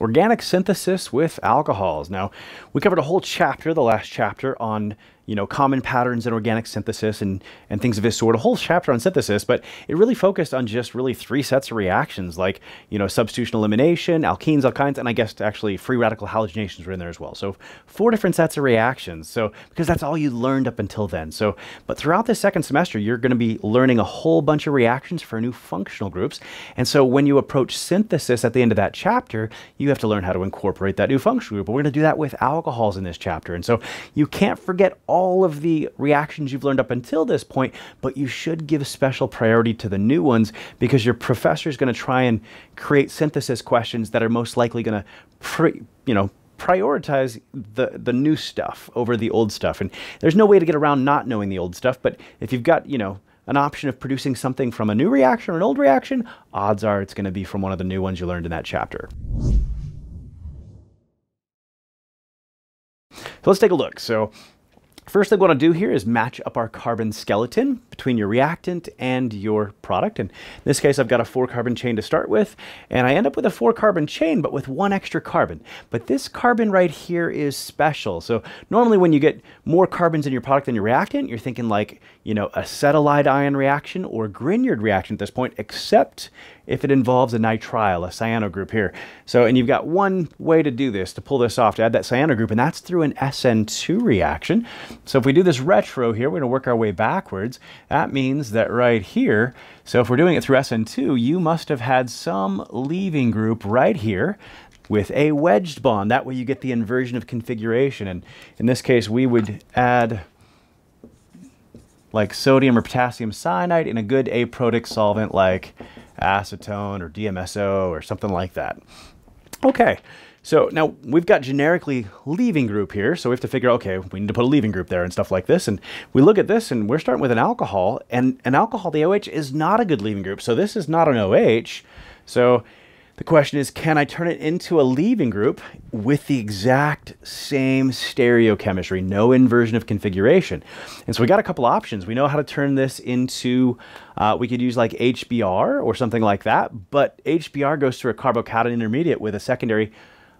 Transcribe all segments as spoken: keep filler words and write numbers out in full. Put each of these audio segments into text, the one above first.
Organic synthesis with alcohols. Now, we covered a whole chapter, the last chapter, on you know common patterns in organic synthesis and and things of this sort. A whole chapter on synthesis, but it really focused on just really three sets of reactions, like you know substitution elimination, alkenes, alkynes, and I guess actually free radical halogenations were in there as well. So four different sets of reactions. So because that's all you learned up until then. So, but throughout this second semester, you're going to be learning a whole bunch of reactions for new functional groups. And so when you approach synthesis at the end of that chapter, you you have to learn how to incorporate that new functional group. But we're going to do that with alcohols in this chapter. And so you can't forget all of the reactions you've learned up until this point, but you should give special priority to the new ones because your professor is going to try and create synthesis questions that are most likely going to, pre, you know, prioritize the, the new stuff over the old stuff. And there's no way to get around not knowing the old stuff, but if you've got, you know, an option of producing something from a new reaction or an old reaction, odds are it's going to be from one of the new ones you learned in that chapter. So let's take a look. So first thing I want to do here is match up our carbon skeleton between your reactant and your product. And in this case, I've got a four carbon chain to start with, and I end up with a four carbon chain, but with one extra carbon. But this carbon right here is special. So normally when you get more carbons in your product than your reactant, you're thinking like, you know, acetylide ion reaction or Grignard reaction at this point, except if it involves a nitrile, a cyano group here. So, and you've got one way to do this, to pull this off, to add that cyano group, and that's through an S N two reaction. So if we do this retro here, we're going to work our way backwards. That means that right here, so if we're doing it through S N two, you must have had some leaving group right here with a wedged bond. That way you get the inversion of configuration. And in this case, we would add like sodium or potassium cyanide in a good aprotic solvent like acetone or D M S O or something like that. Okay. So now we've got generically leaving group here. So we have to figure, okay, we need to put a leaving group there and stuff like this. And we look at this and we're starting with an alcohol, and an alcohol, the O H is not a good leaving group. So this is not an O H. So the question is, can I turn it into a leaving group with the exact same stereochemistry, no inversion of configuration? And so we got a couple options. We know how to turn this into, uh, we could use like H B R or something like that, but H B R goes through a carbocation intermediate with a secondary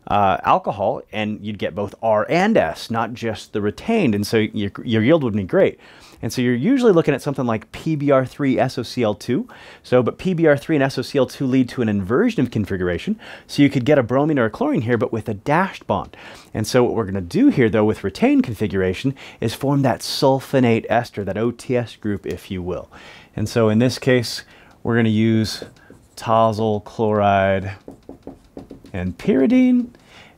Uh, alcohol, and you'd get both R and S, not just the retained, and so your, your yield would be great. And so you're usually looking at something like P B R three S O C l two. So, but P B R three and S O C l two lead to an inversion of configuration, so you could get a bromine or a chlorine here, but with a dashed bond. And so what we're going to do here, though, with retained configuration is form that sulfonate ester, that O T S group, if you will. And so in this case, we're going to use tosyl chloride and pyridine.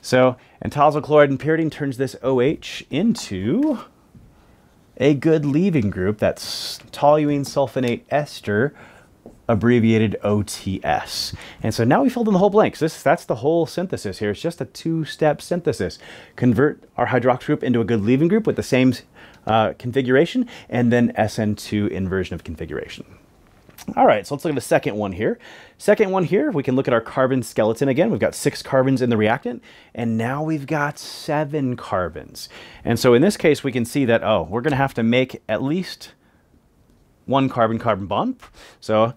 So, and tosyl chloride and pyridine turns this O H into a good leaving group, that's toluene sulfonate ester, abbreviated O T S. And so now we filled in the whole blanks. This, that's the whole synthesis here. It's just a two-step synthesis. Convert our hydroxy group into a good leaving group with the same uh, configuration, and then S N two inversion of configuration. All right, so let's look at the second one here. Second one here, we can look at our carbon skeleton again. We've got six carbons in the reactant, and now we've got seven carbons. And so in this case, we can see that, oh, we're going to have to make at least one carbon-carbon bond. So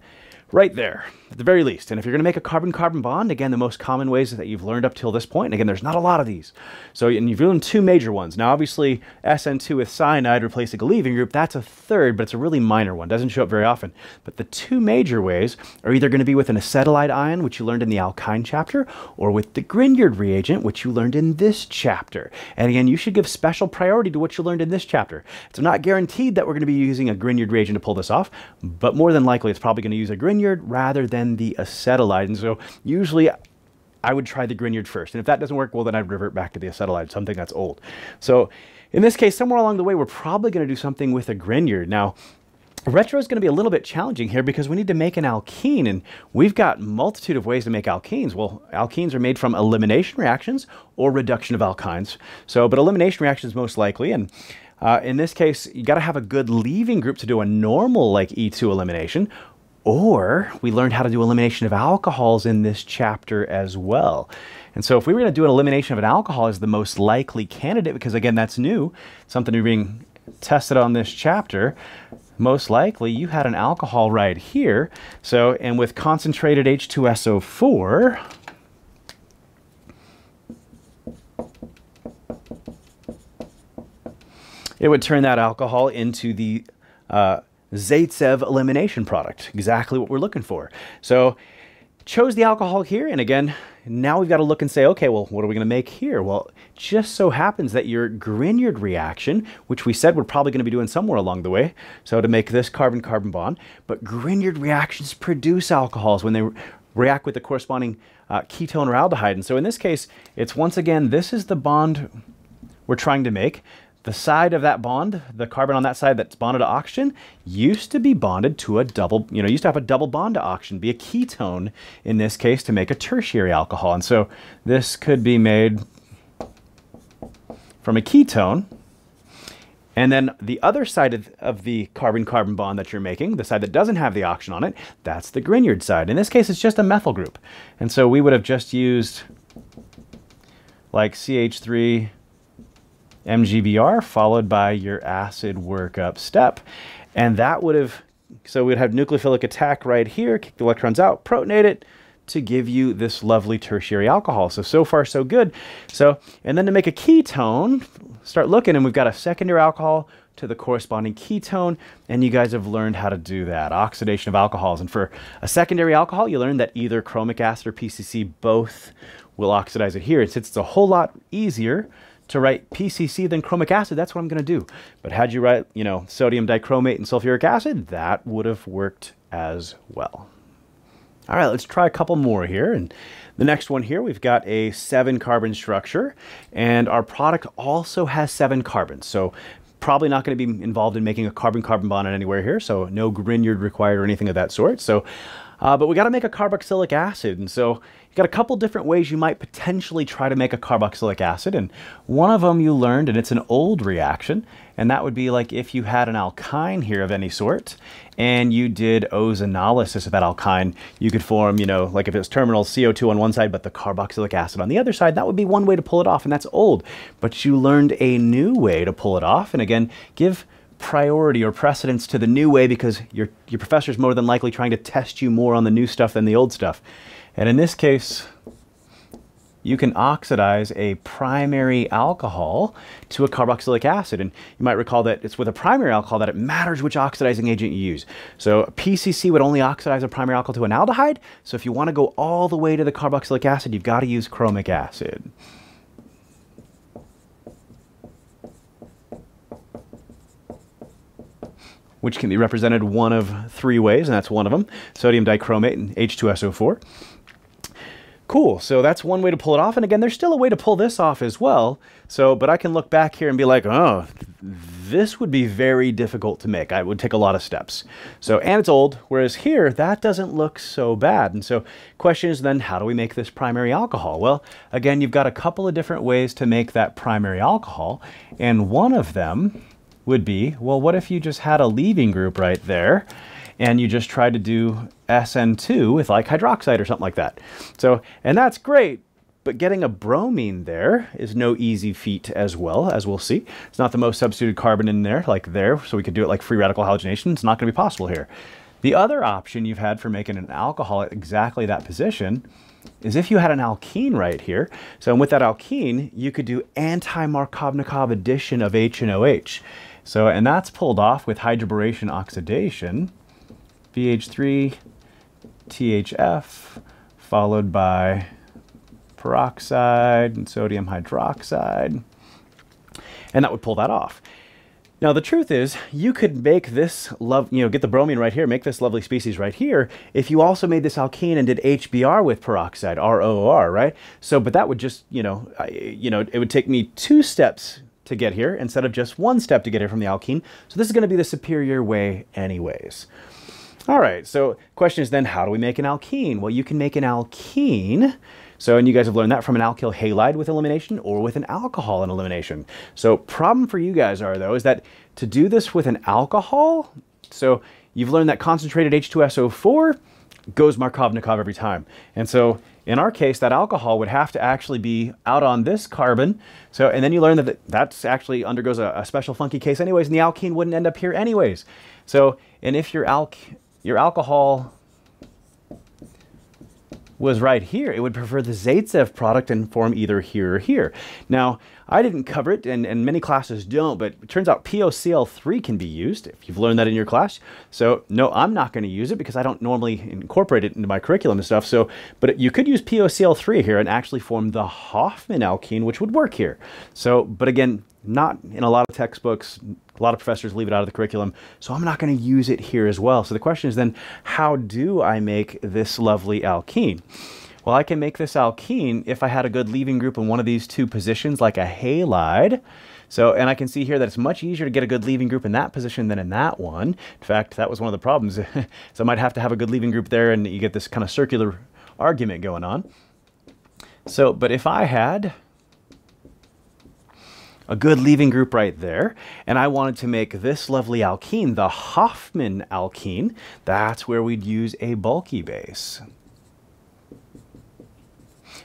right there, at the very least. And if you're going to make a carbon-carbon bond, again, the most common ways that you've learned up till this point, and again, there's not a lot of these. So, and you've learned two major ones. Now, obviously, S N two with cyanide replacing a leaving group, that's a third, but it's a really minor one. Doesn't show up very often. But the two major ways are either going to be with an acetylide ion, which you learned in the alkyne chapter, or with the Grignard reagent, which you learned in this chapter. And again, you should give special priority to what you learned in this chapter. It's not guaranteed that we're going to be using a Grignard reagent to pull this off, but more than likely, it's probably going to use a Grignard rather than the acetylide. And so usually I would try the Grignard first. And if that doesn't work, well, then I'd revert back to the acetylide, something that's old. So in this case, somewhere along the way, we're probably going to do something with a Grignard. Now, retro is going to be a little bit challenging here because we need to make an alkene, and we've got a multitude of ways to make alkenes. Well, alkenes are made from elimination reactions or reduction of alkynes. So, but elimination reactions most likely, and uh, in this case, you got to have a good leaving group to do a normal like E two elimination. Or we learned how to do elimination of alcohols in this chapter as well. And so if we were going to do an elimination of an alcohol as the most likely candidate, because again, that's new, something we're being tested on this chapter, most likely you had an alcohol right here. So, and with concentrated H two S O four, It would turn that alcohol into the uh, Zaitsev elimination product, exactly what we're looking for. So chose the alcohol here, and again, now we've got to look and say, okay, well, what are we going to make here? Well, it just so happens that your Grignard reaction, which we said we're probably going to be doing somewhere along the way, so to make this carbon-carbon bond, but Grignard reactions produce alcohols when they re react with the corresponding uh, ketone or aldehyde. And so in this case, it's once again, this is the bond we're trying to make. The side of that bond, the carbon on that side that's bonded to oxygen, used to be bonded to a double, you know, used to have a double bond to oxygen, be a ketone in this case to make a tertiary alcohol. And so this could be made from a ketone. And then the other side of, of the carbon-carbon bond that you're making, the side that doesn't have the oxygen on it, that's the Grignard side. In this case, it's just a methyl group. And so we would have just used like C H three, M G B R followed by your acid workup step. And that would have, so we'd have nucleophilic attack right here, kick the electrons out, protonate it to give you this lovely tertiary alcohol. So, so far so good. So, and then to make a ketone, start looking and we've got a secondary alcohol to the corresponding ketone. And you guys have learned how to do that, oxidation of alcohols. And for a secondary alcohol, you learned that either chromic acid or P C C both will oxidize it here. And since it's a whole lot easier to write P C C than chromic acid, that's what I'm gonna do. But had you write, you know, sodium dichromate and sulfuric acid, that would have worked as well. All right, let's try a couple more here. And the next one here, we've got a seven carbon structure and our product also has seven carbons. So probably not gonna be involved in making a carbon-carbon bond anywhere here. So no Grignard required or anything of that sort. So, uh, but we gotta make a carboxylic acid. And so, you've got a couple different ways you might potentially try to make a carboxylic acid, and one of them you learned, and it's an old reaction, and that would be like if you had an alkyne here of any sort, and you did ozonolysis of that alkyne, you could form, you know, like if it's terminal C O two on one side, but the carboxylic acid on the other side, that would be one way to pull it off, and that's old. But you learned a new way to pull it off, and again, give priority or precedence to the new way because your, your professor's more than likely trying to test you more on the new stuff than the old stuff. And in this case, you can oxidize a primary alcohol to a carboxylic acid. And you might recall that it's with a primary alcohol that it matters which oxidizing agent you use. So a P C C would only oxidize a primary alcohol to an aldehyde. So if you want to go all the way to the carboxylic acid, you've got to use chromic acid. Which can be represented one of three ways, and that's one of them, sodium dichromate and H two S O four. Cool, so that's one way to pull it off, and again, there's still a way to pull this off as well, so, but I can look back here and be like, oh, this would be very difficult to make. It would take a lot of steps. So, and it's old, whereas here, that doesn't look so bad, and so question is then, how do we make this primary alcohol? Well, again, you've got a couple of different ways to make that primary alcohol, and one of them would be, well, what if you just had a leaving group right there and you just tried to do S N two with like hydroxide or something like that. So, and that's great, but getting a bromine there is no easy feat as well, as we'll see. It's not the most substituted carbon in there, like there, so we could do it like free radical halogenation. It's not gonna be possible here. The other option you've had for making an alcohol at exactly that position is if you had an alkene right here. So with that alkene, you could do anti-Markovnikov addition of H and OH. So, and that's pulled off with hydroboration oxidation, B H three, T H F, followed by peroxide and sodium hydroxide. And that would pull that off. Now, the truth is, you could make this, love, you know, get the bromine right here, make this lovely species right here, if you also made this alkene and did H B R with peroxide, R O O R, right? So, but that would just, you know, I, you know, it would take me two steps to get here instead of just one step to get here from the alkene. So this is going to be the superior way anyways. All right, so question is then, how do we make an alkene? Well, you can make an alkene. So, and you guys have learned that from an alkyl halide with elimination or with an alcohol in elimination. So problem for you guys are though, is that to do this with an alcohol, so you've learned that concentrated H two S O four goes Markovnikov every time. And so in our case, that alcohol would have to actually be out on this carbon. So, and then you learn that that's actually undergoes a, a special funky case anyways, and the alkene wouldn't end up here anyways. So, and if your, alk your alcohol was right here, it would prefer the Zaitsev product and form either here or here. Now, I didn't cover it, and, and many classes don't, but it turns out P O C L three can be used, if you've learned that in your class. So, no, I'm not going to use it because I don't normally incorporate it into my curriculum and stuff. So, but you could use P O C L three here and actually form the Hoffman alkene, which would work here. So, but again, not in a lot of textbooks. A lot of professors leave it out of the curriculum, so I'm not going to use it here as well. So the question is then, how do I make this lovely alkene? Well, I can make this alkene if I had a good leaving group in one of these two positions, like a halide. So, and I can see here that it's much easier to get a good leaving group in that position than in that one. In fact, that was one of the problems. So I might have to have a good leaving group there, and you get this kind of circular argument going on. So, but if I had a good leaving group right there, and I wanted to make this lovely alkene, the Hoffman alkene, that's where we'd use a bulky base,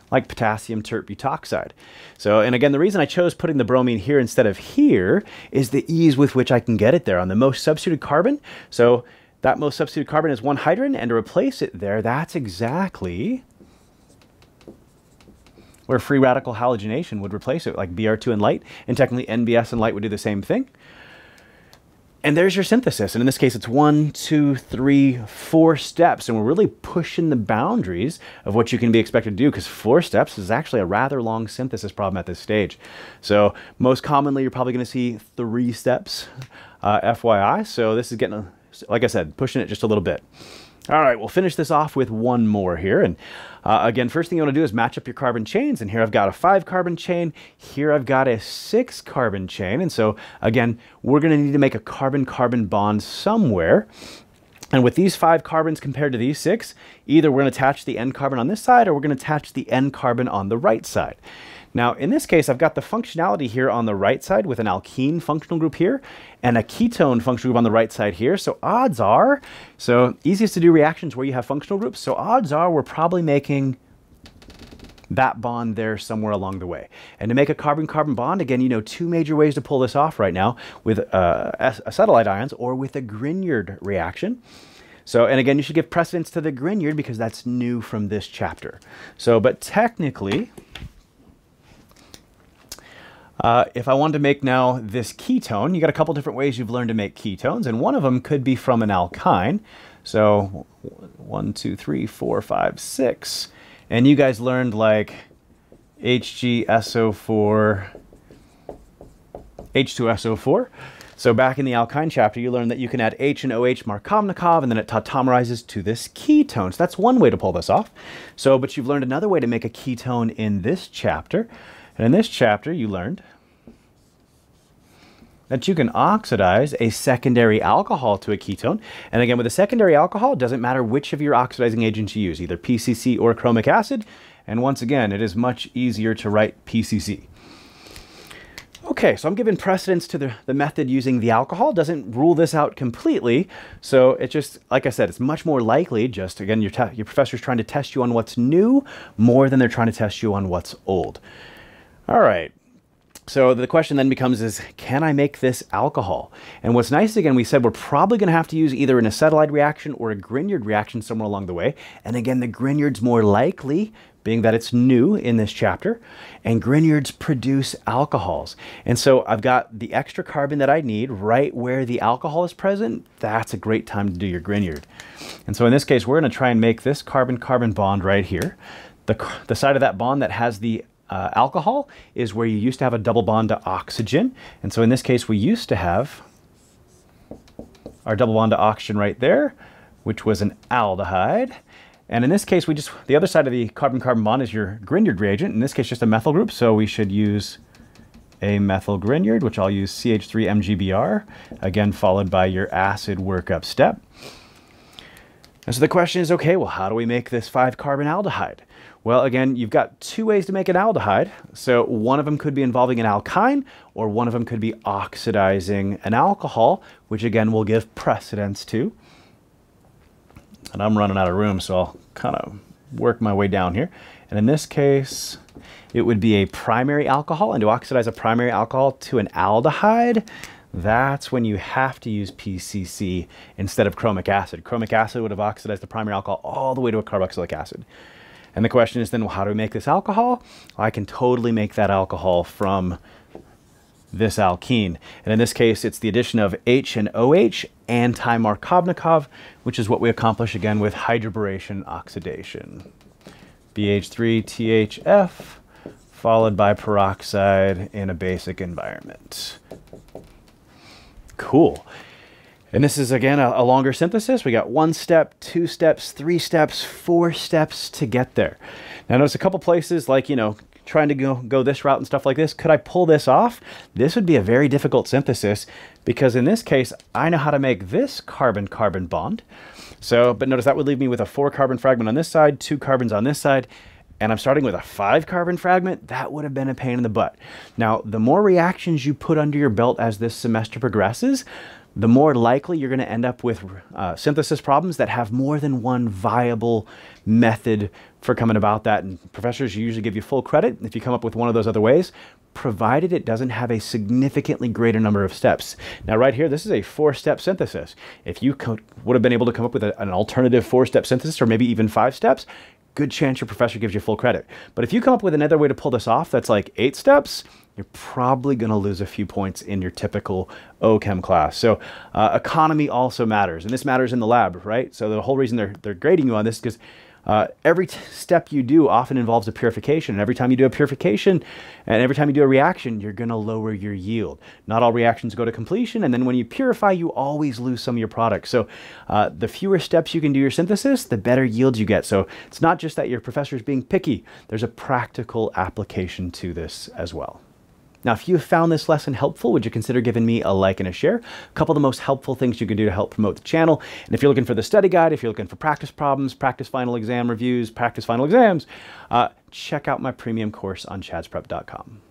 like potassium tert-butoxide. So, and again, the reason I chose putting the bromine here instead of here is the ease with which I can get it there on the most substituted carbon. So that most substituted carbon is one hydrogen, and to replace it there, that's exactly where free radical halogenation would replace it, like B R two and light, and technically N B S and light would do the same thing. And there's your synthesis. And in this case, it's one, two, three, four steps. And we're really pushing the boundaries of what you can be expected to do, because four steps is actually a rather long synthesis problem at this stage. So most commonly, you're probably gonna see three steps, uh, F Y I. So this is getting, a, like I said, pushing it just a little bit. All right, we'll finish this off with one more here. And uh, again, first thing you want to do is match up your carbon chains. And here I've got a five carbon chain. Here I've got a six carbon chain. And so again, we're going to need to make a carbon-carbon bond somewhere. And with these five carbons compared to these six, either we're going to attach the N carbon on this side, or we're going to attach the N carbon on the right side. Now, in this case, I've got the functionality here on the right side with an alkene functional group here and a ketone functional group on the right side here. So odds are, so easiest to do reactions where you have functional groups. So odds are we're probably making that bond there somewhere along the way. And to make a carbon-carbon bond, again, you know, two major ways to pull this off right now, with uh, acetylide ions or with a Grignard reaction. So, and again, you should give precedence to the Grignard because that's new from this chapter. So, but technically, Uh, if I wanted to make now this ketone, you got a couple different ways you've learned to make ketones, and one of them could be from an alkyne. So one, two, three, four, five, six. And you guys learned like H G S O four, H two S O four. So back in the alkyne chapter, you learned that you can add H and OH Markovnikov, and then it tautomerizes to this ketone. So that's one way to pull this off. So, but you've learned another way to make a ketone in this chapter. And in this chapter, you learned that you can oxidize a secondary alcohol to a ketone. And again, with a secondary alcohol, it doesn't matter which of your oxidizing agents you use, either P C C or chromic acid. And once again, it is much easier to write P C C. Okay, so I'm giving precedence to the, the method using the alcohol. Doesn't rule this out completely. So it just, like I said, it's much more likely just, again, your, your professor's trying to test you on what's new more than they're trying to test you on what's old. All right, so the question then becomes is, can I make this alcohol? And what's nice, again, we said we're probably gonna have to use either an acetylide reaction or a Grignard reaction somewhere along the way. And again, the Grignard's more likely, being that it's new in this chapter, and Grignards produce alcohols. And so I've got the extra carbon that I need right where the alcohol is present. That's a great time to do your Grignard. And so in this case, we're gonna try and make this carbon-carbon bond right here. The, the side of that bond that has the Uh, alcohol is where you used to have a double bond to oxygen. And so in this case, we used to have our double bond to oxygen right there, which was an aldehyde. And in this case, we just, the other side of the carbon-carbon bond is your Grignard reagent. In this case, just a methyl group. So we should use a methyl Grignard, which I'll use C H three M G B R, again, followed by your acid workup step. And so the question is, okay, well, how do we make this five carbon aldehyde? Well, again, you've got two ways to make an aldehyde. So one of them could be involving an alkyne, or one of them could be oxidizing an alcohol, which again, we'll give precedence to. And I'm running out of room, so I'll kind of work my way down here. And in this case, it would be a primary alcohol, and to oxidize a primary alcohol to an aldehyde, that's when you have to use P C C instead of chromic acid. Chromic acid would have oxidized the primary alcohol all the way to a carboxylic acid. And the question is then, well, how do we make this alcohol? I can totally make that alcohol from this alkene. And in this case, it's the addition of H and OH and anti-Markovnikov, which is what we accomplish again with hydroboration oxidation. B H three T H F followed by peroxide in a basic environment. Cool. And this is, again, a, a longer synthesis. We got one step, two steps, three steps, four steps to get there. Now, notice a couple places like, you know, trying to go, go this route and stuff like this. Could I pull this off? This would be a very difficult synthesis because in this case, I know how to make this carbon-carbon bond. So, but notice that would leave me with a four-carbon fragment on this side, two carbons on this side, and I'm starting with a five carbon fragment. That would have been a pain in the butt. Now, the more reactions you put under your belt as this semester progresses, the more likely you're going to end up with uh, synthesis problems that have more than one viable method for coming about that. And professors usually give you full credit if you come up with one of those other ways, provided it doesn't have a significantly greater number of steps. Now, right here, this is a four-step synthesis. If you could, would have been able to come up with a, an alternative four-step synthesis or maybe even five steps, good chance your professor gives you full credit. But if you come up with another way to pull this off that's like eight steps, you're probably going to lose a few points in your typical O Chem class. So uh, economy also matters, and this matters in the lab, right? So the whole reason they're, they're grading you on this is because uh, every t step you do often involves a purification, and every time you do a purification and every time you do a reaction, you're going to lower your yield. Not all reactions go to completion, and then when you purify, you always lose some of your products. So uh, the fewer steps you can do your synthesis, the better yields you get. So it's not just that your professor is being picky. There's a practical application to this as well. Now, if you found this lesson helpful, would you consider giving me a like and a share? A couple of the most helpful things you can do to help promote the channel. And if you're looking for the study guide, if you're looking for practice problems, practice final exam reviews, practice final exams, uh, check out my premium course on chads prep dot com.